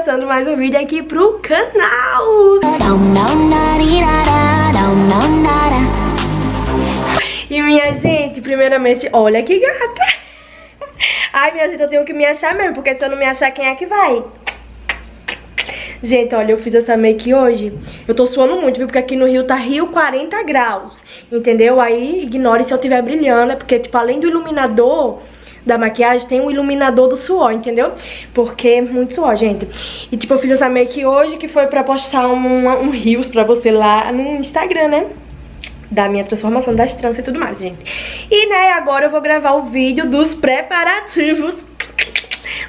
começando mais um vídeo aqui pro canal. E minha gente, primeiramente, olha que gata. Ai, minha gente, eu tenho que me achar mesmo, porque se eu não me achar, quem é que vai? Gente, olha, eu fiz essa make hoje. Eu tô suando muito, viu? Porque aqui no Rio tá Rio 40 graus, entendeu? Aí, ignore se eu tiver brilhando, é porque, tipo, além do iluminador da maquiagem, tem um iluminador do suor, entendeu? Porque é muito suor, gente. E, tipo, eu fiz essa make hoje que foi pra postar um Reels pra você lá no Instagram, né? Da minha transformação das tranças e tudo mais, gente. E, né, agora eu vou gravar o vídeo dos preparativos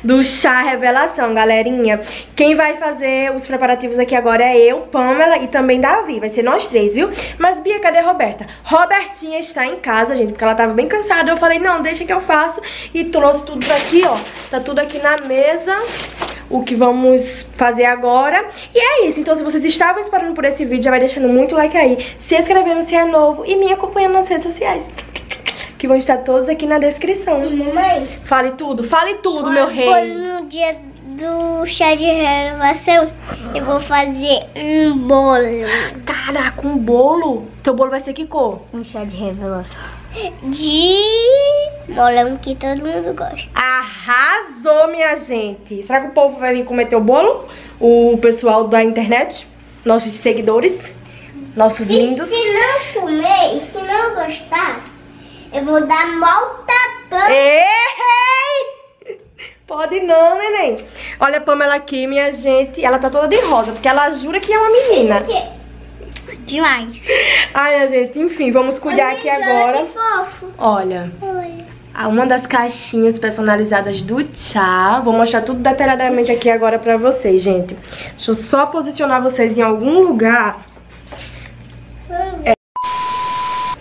do chá revelação, galerinha. Quem vai fazer os preparativos aqui agora é eu, Pamela e também Davi. Vai ser nós três, viu? Mas Bia, cadê a Roberta? Robertinha está em casa, gente, porque ela tava bem cansada. Eu falei, não, deixa que eu faço. E trouxe tudo aqui, ó. Tá tudo aqui na mesa o que vamos fazer agora. E é isso, então se vocês estavam esperando por esse vídeo, já vai deixando muito like aí, se inscrevendo se é novo e me acompanhando nas redes sociais, que vão estar todos aqui na descrição. E mamãe, fale tudo, meu rei. No dia do chá de renovação, eu vou fazer um bolo. Caraca, um bolo? Teu bolo vai ser que cor? Um chá de revelação de bolão que todo mundo gosta. Arrasou, minha gente. Será que o povo vai vir comer teu bolo? O pessoal da internet? Nossos seguidores? Nossos lindos? Se não comer e se não gostar, eu vou dar mal tapão. Pode não, neném. Olha a Pamela aqui, minha gente. Ela tá toda de rosa, porque ela jura que é uma menina. Isso aqui. Demais. Ai, gente, enfim, vamos cuidar aqui agora. Olha que fofo. Olha, uma das caixinhas personalizadas do chá. Vou mostrar tudo detalhadamente aqui agora pra vocês, gente. Deixa eu só posicionar vocês em algum lugar.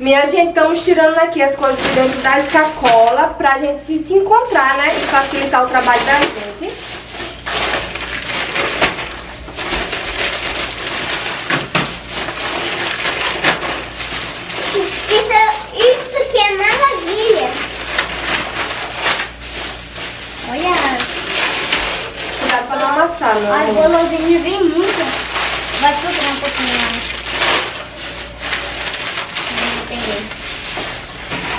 Minha gente, estamos tirando aqui as coisas de dentro da sacola pra gente se encontrar, né? E facilitar o trabalho da gente. Isso que é maravilha. Olha. Cuidado pra não amassar, não. Ai, bolãozinho vem muito. Vai procurar um pouquinho mais. Não entendi.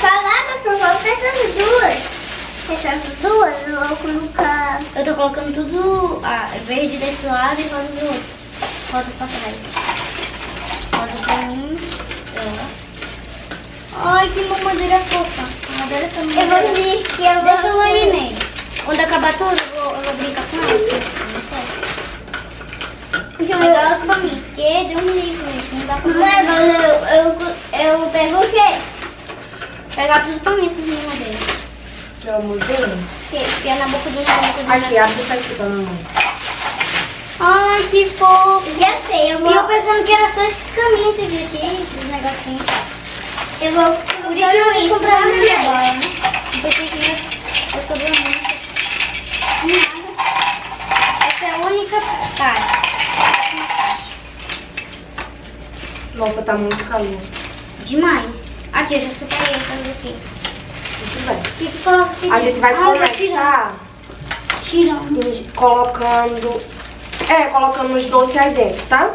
Palavras são só essas duas. Essas duas eu vou colocar. Eu tô colocando tudo verde desse lado e rosa do outro. Rosa pra trás. Rosa pra mim. Pronto. Ai, que mamadeira fofa. Mamadeira também. Eu vou vir que eu vou. Deixa eu aí nele. Quando acabar tudo, eu vou brincar com ela. Então, elas pra mim. Porque deu um livro, gente. Não dá pra mim. Eu pego o quê? Pegar tudo pra mim, essas mamadeiras. Eu mudei? Pia na boca do mundo. Aqui, abre isso aqui pra mamãe. Ai, que fofo. Já sei, eu vou. E eu pensando que era só esses caminhos aqui, esses negocinhos. Eu vou comprar a minha agora, né? Eu sobrou muito. Essa é a única caixa. Nossa, tá muito calor. Demais. Aqui, eu já separei essas aqui. Muito bem. A gente vai começar colocando... colocando os doces aí dentro, tá?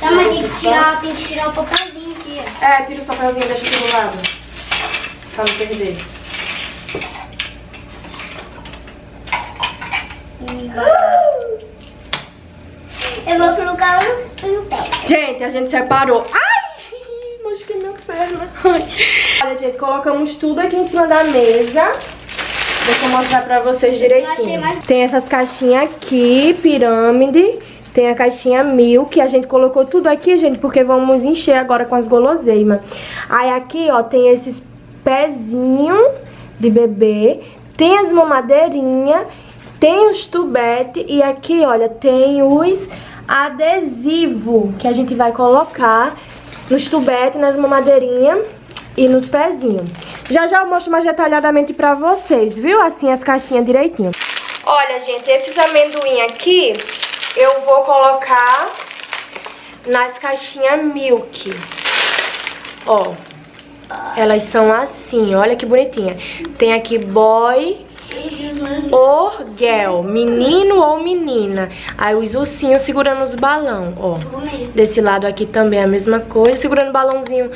Tá, mas tem que tirar o papel. É, tira os papelzinhos, deixa aqui do lado, pra não perder. Eu vou colocar um pé. Gente, a gente separou. Ai, machuquei minha perna. Olha, gente, colocamos tudo aqui em cima da mesa. Deixa eu mostrar pra vocês direitinho. Tem essas caixinhas aqui, pirâmide. Tem a caixinha mil, que a gente colocou tudo aqui, gente, porque vamos encher agora com as guloseimas. Aí aqui, ó, tem esses pezinhos de bebê, tem as mamadeirinhas, tem os tubetes e aqui, olha, tem os adesivos que a gente vai colocar nos tubetes, nas mamadeirinhas e nos pezinhos. Já já eu mostro mais detalhadamente pra vocês, viu? Assim as caixinhas direitinho. Olha, gente, esses amendoim aqui... eu vou colocar nas caixinhas Milk. Ó, elas são assim, olha que bonitinha. Tem aqui Boy orguel, menino ou menina. Aí os ursinhos segurando os balão, ó. Desse lado aqui também a mesma coisa, segurando o balãozinho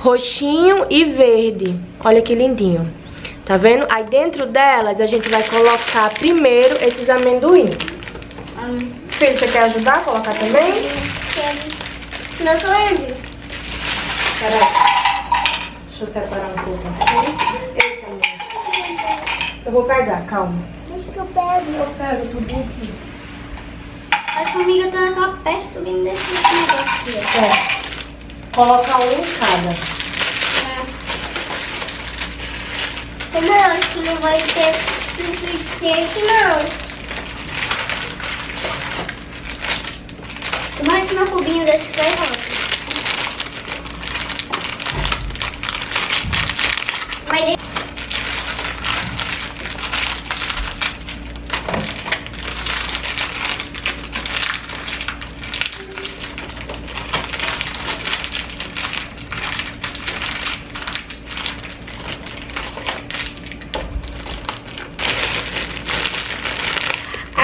roxinho e verde. Olha que lindinho. Tá vendo? Aí dentro delas a gente vai colocar primeiro esses amendoim. Filho, você quer ajudar a colocar também? Quero. Não, sou ele. Peraí. Deixa eu separar um pouco aqui. Eu também. Eu vou pegar, calma. Deixa que eu pego. Eu pego tudo aqui. A formiga tá naquela peste subindo desse negócio aqui. É. Coloca um em cada. É. Não, acho que não vai ser suficiente, não. Mais um cubinho desse que é rosa.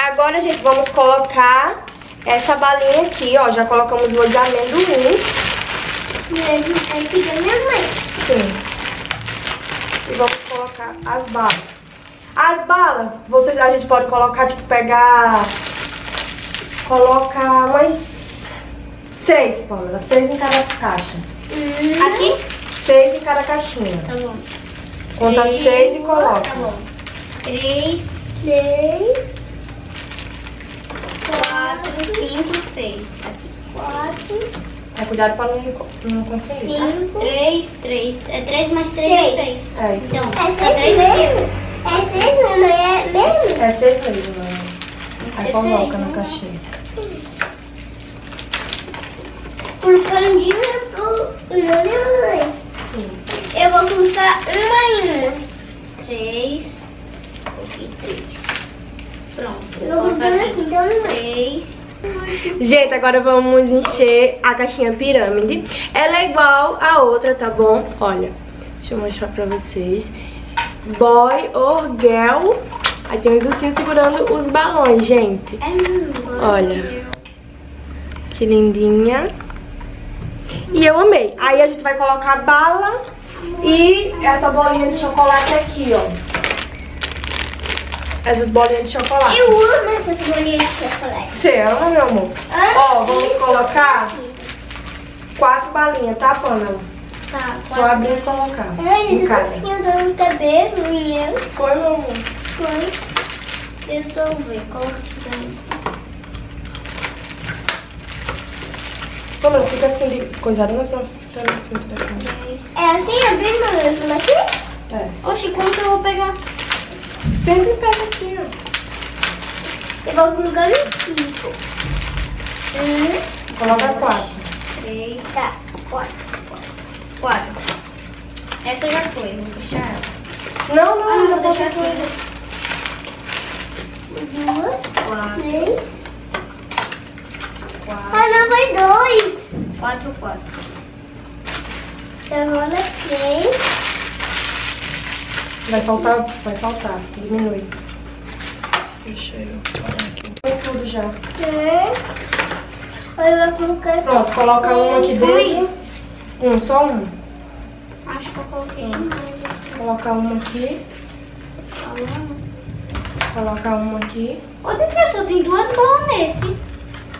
Agora, gente, vamos colocar essa balinha aqui, ó, já colocamos os amendoins. Sim. E vamos colocar as balas. As balas, vocês, a gente pode colocar, tipo, pegar... Colocar mais 6, Paula. 6 em cada caixa. Aqui? 6 em cada caixinha. Tá bom. Conta 3, 6 e coloca. Tá bom. 3... 4, 5, 6. Aqui. 4. É, cuidado pra não conferir. 5. 3, 3. É 3 mais 3 é 6. É isso. Então, é 3 mesmo? É 6, mamãe, é mesmo? É 6 mesmo, mamãe. Aí coloca na caixinha. Colocando de uma, mamãe. Sim. Eu vou colocar uma em uma. 3 e 3. Pronto. Gente, agora vamos encher a caixinha pirâmide. Ela é igual a outra, tá bom? Olha, deixa eu mostrar pra vocês. Boy, orguel. Aí tem os ursinhos segurando os balões, gente. Olha. Que lindinha. E eu amei. Aí a gente vai colocar bala e essa bolinha de chocolate aqui, ó. Essas bolinhas de chocolate. Eu amo essas bolinhas de chocolate. Você ama, meu amor? Ó, vamos colocar 4 balinhas, tá, Pâmela? Tá. Só abrir e colocar. Ai, eles estão dando cabelo e eu... Foi, meu amor? Foi. Resolvi. Coloquei. Pâmela, fica assim de coisada, mas não fica no filtro da câmera. É assim, abrir, meu amor? Aqui? É. Oxi, como que eu vou pegar? Sempre pega aqui, ó. Eu vou colocar 5. Coloca 4. 3, tá. 4. Essa já foi, vou deixar ela. Não, vou deixar assim. 2, 3, 4. Ah, não, vai 2. 4. Agora 3. Vai faltar, diminui. Deixa eu parar aqui. Põe tudo já. Vai colocar essa. Pronto, coloca um aqui dentro. Só um? Acho que eu coloquei. Coloca um aqui. Coloca um aqui. Outra pessoa, tem 2 bolas nesse.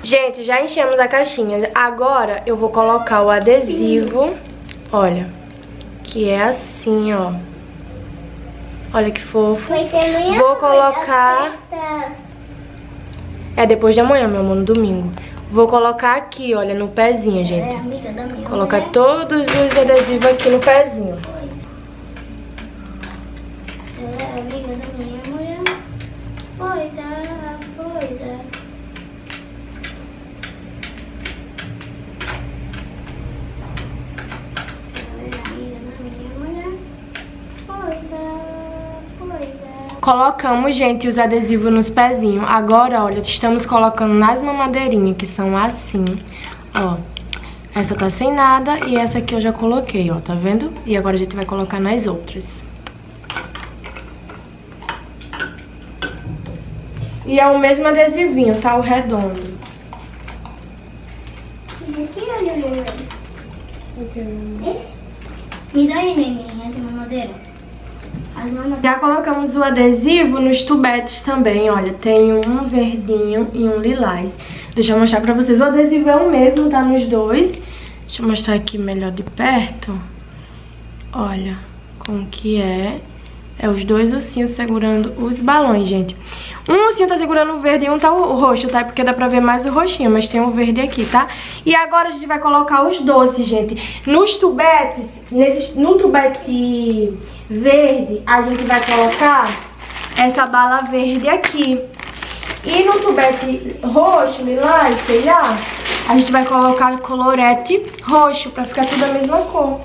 Gente, já enchemos a caixinha. Agora eu vou colocar o adesivo. Olha, que é assim, ó. Olha que fofo. Vou colocar... É depois de amanhã, meu amor, no domingo. Vou colocar aqui, olha, no pezinho, gente. Colocar todos os adesivos aqui no pezinho. É amiga da minha mulher. Pois é. Colocamos, gente, os adesivos nos pezinhos. Agora, olha, estamos colocando nas mamadeirinhas, que são assim, ó. Essa tá sem nada e essa aqui eu já coloquei, ó, tá vendo? E agora a gente vai colocar nas outras. E é o mesmo adesivinho, tá? O redondo. Esse aqui é o neném. Esse? Me dá aí, neném, essa mamadeira. Já colocamos o adesivo nos tubetes também, olha. Tem um verdinho e um lilás. Deixa eu mostrar pra vocês. O adesivo é o mesmo, tá nos dois. Deixa eu mostrar aqui melhor de perto. Olha como que é. É os dois ursinhos segurando os balões, gente. Um ursinho tá segurando o verde e um tá o roxo, tá? Porque dá pra ver mais o roxinho, mas tem o verde aqui, tá? E agora a gente vai colocar os doces, gente. Nos tubetes, no tubete verde, a gente vai colocar essa bala verde aqui. E no tubete roxo, lilás, sei lá, a gente vai colocar colorete roxo pra ficar tudo a mesma cor.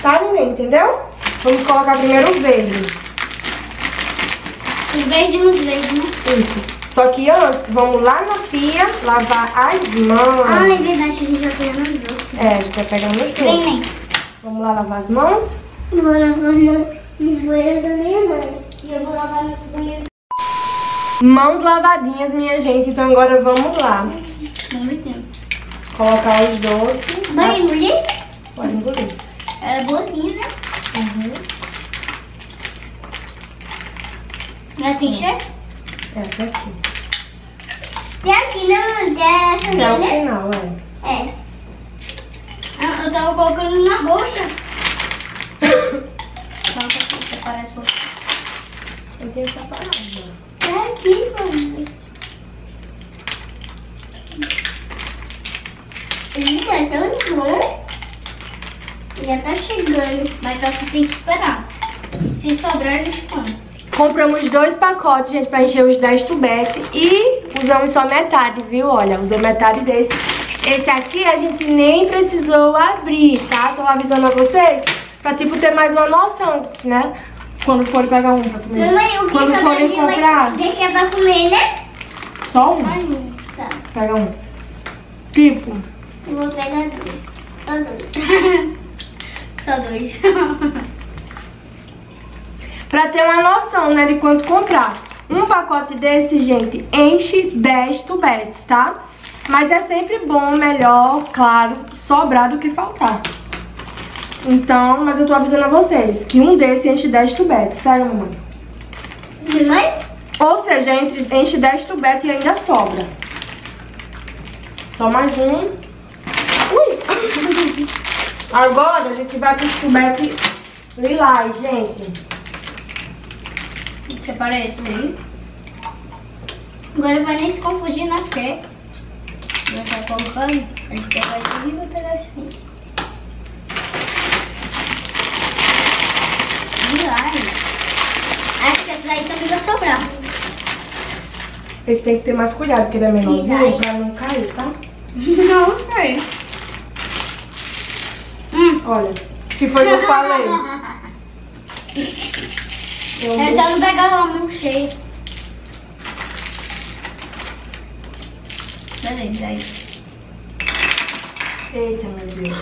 Tá, neném? Entendeu? Vamos colocar primeiro o verde. Os verdinhos, né? Isso. Só que antes, vamos lá na pia, lavar as mãos. Ah, é verdade, a gente vai pegar nos doces. É, a gente vai pegar nos doces. Vem, né? Vamos lá lavar as mãos? Vou lavar no banheiro da minha mãe. E eu vou lavar no banheiro. Mãos lavadinhas, minha gente. Então agora vamos lá. Muito tempo. Colocar os doces. Vai engolir? Pode engolir. É boazinha, né? Uhum. Vai te encher? Essa aqui. E aqui não é essa, não, né? Não, é. É. Ah, eu tava colocando na roxa. Coloca aqui, separa as roxas. Eu tenho separado. É aqui, mano. Ele é tão bom. Já tá chegando, mas só que tem que esperar. Se sobrar, a gente come. Compramos 2 pacotes, gente, pra encher os 10 tubetes. E usamos só metade, viu? Olha, usou metade desse. Esse aqui a gente nem precisou abrir, tá? Tô avisando a vocês pra, tipo, ter mais uma noção, né? Quando for pegar um pra comer. Mamãe, o que quando forem comprar... Deixa pra comer, né? Só um? Ai, tá. Pega um. Tipo... Eu vou pegar 2. Só 2. Só 2. Pra ter uma noção, né, de quanto comprar. Um pacote desse, gente, enche 10 tubetes, tá? Mas é sempre bom, melhor, claro, sobrar do que faltar. Então, mas eu tô avisando a vocês que um desse enche 10 tubetes, tá, mamãe? Demais? Ou seja, enche 10 tubetes e ainda sobra. Só mais um. Ui! Agora a gente vai pro tubete lilás, gente. Separa isso aí. Agora vai nem se confundir na pé. Já tá colocando. A gente vai pegar esse aqui e vai pegar assim. Lilás. Acho que esse daí também vai sobrar. Esse tem que ter mais cuidado, porque ele é menorzinho pra não cair, tá? Não cai. Olha, que foi que eu falei. Eu já não pegava a mão cheia. Beleza, aí. Eita, meu Deus.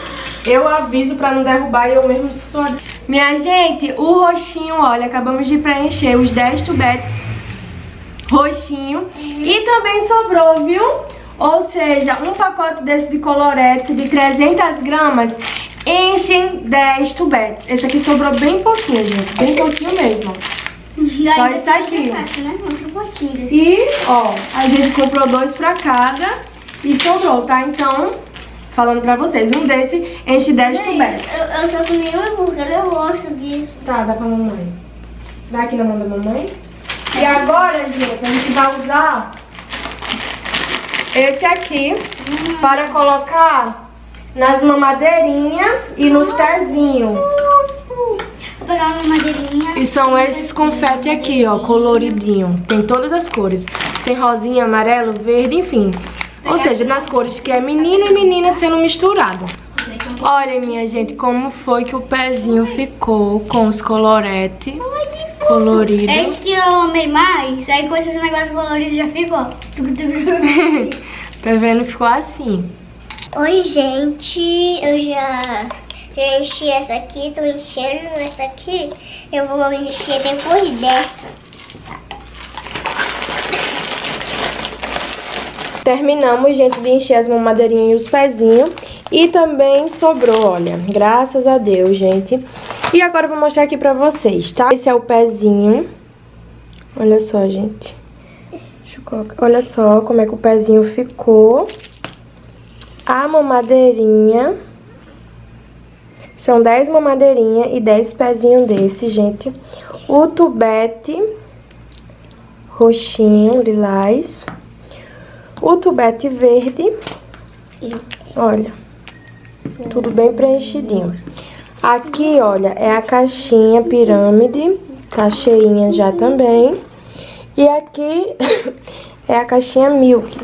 Eu aviso pra não derrubar e eu mesmo sou... Minha gente, o roxinho, olha, acabamos de preencher os 10 tubetes roxinho. E também sobrou, viu? Ou seja, um pacote desse de colorete de 300 gramas... Enchem 10 tubetes. Esse aqui sobrou bem pouquinho, gente. Bem pouquinho mesmo. Só isso aqui. Caixa, né? E, ó, a gente comprou 2 pra cada e sobrou, tá? Então, falando pra vocês, um desse enche 10 tubetes. Eu só comi um hambúrguer, eu gosto disso. Tá, dá pra mamãe. Dá aqui na mão da mamãe. E agora, gente, a gente vai usar esse aqui para colocar... Nas mamadeirinhas e nos pezinhos. Vou pegar uma mamadeirinha. E são esses confetes aqui, ó, coloridinho. Tem todas as cores. Tem rosinha, amarelo, verde, enfim. Ou seja, nas cores que é menino e menina sendo misturado. Olha, minha gente, como foi que o pezinho ficou com os coloretes coloridos. Esse que eu amei mais, aí com esses negócios coloridos já ficou. Tá vendo? Ficou assim. Oi, gente, eu já enchi essa aqui, tô enchendo essa aqui, eu vou encher depois dessa. Terminamos, gente, de encher as mamadeirinhas e os pezinhos. E também sobrou, olha, graças a Deus, gente. E agora eu vou mostrar aqui pra vocês, tá? Esse é o pezinho. Olha só, gente. Deixa eu colocar. Olha só como é que o pezinho ficou. A mamadeirinha. São 10 mamadeirinhas e 10 pezinhos desse, gente. O tubete roxinho, lilás. O tubete verde. Olha, tudo bem preenchidinho. Aqui, olha, é a caixinha pirâmide. Tá cheinha já também. E aqui é a caixinha milk.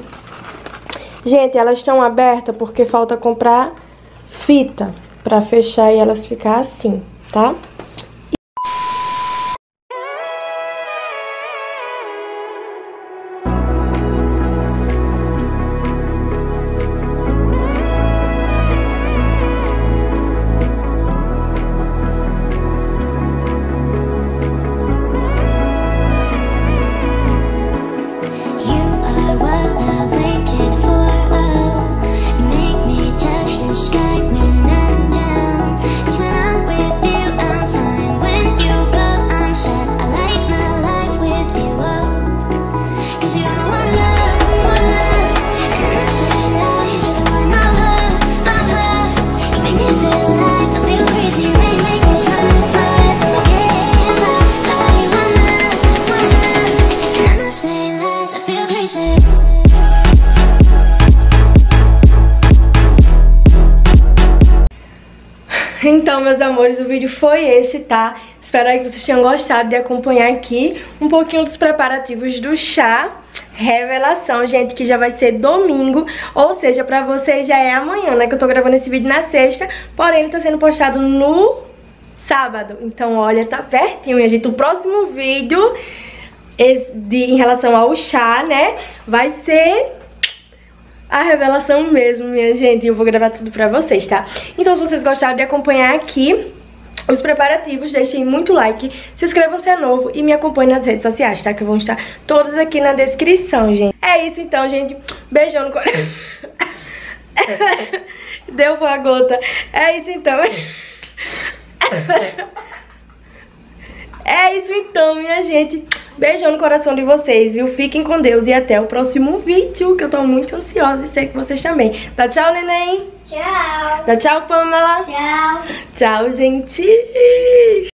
Gente, elas estão abertas porque falta comprar fita pra fechar e elas ficar assim, tá? Então, meus amores, o vídeo foi esse, tá? Espero aí que vocês tenham gostado de acompanhar aqui um pouquinho dos preparativos do chá Revelação, gente, que já vai ser domingo, ou seja, pra vocês já é amanhã, né? Que eu tô gravando esse vídeo na sexta, porém ele tá sendo postado no sábado. Então, olha, tá pertinho, minha gente. O próximo vídeo em relação ao chá, né, vai ser... a revelação mesmo, minha gente. Eu vou gravar tudo pra vocês, tá? Então, se vocês gostaram de acompanhar aqui os preparativos, deixem muito like, se inscrevam se é novo e me acompanhem nas redes sociais, tá? Que vão estar todas aqui na descrição, gente. É isso então, gente. Beijão no coração. Deu uma gota. É isso então. É isso então, minha gente. Beijão no coração de vocês, viu? Fiquem com Deus e até o próximo vídeo, que eu tô muito ansiosa e sei que vocês também. Dá tchau, neném. Tchau. Dá tchau, Pamela. Tchau. Tchau, gente.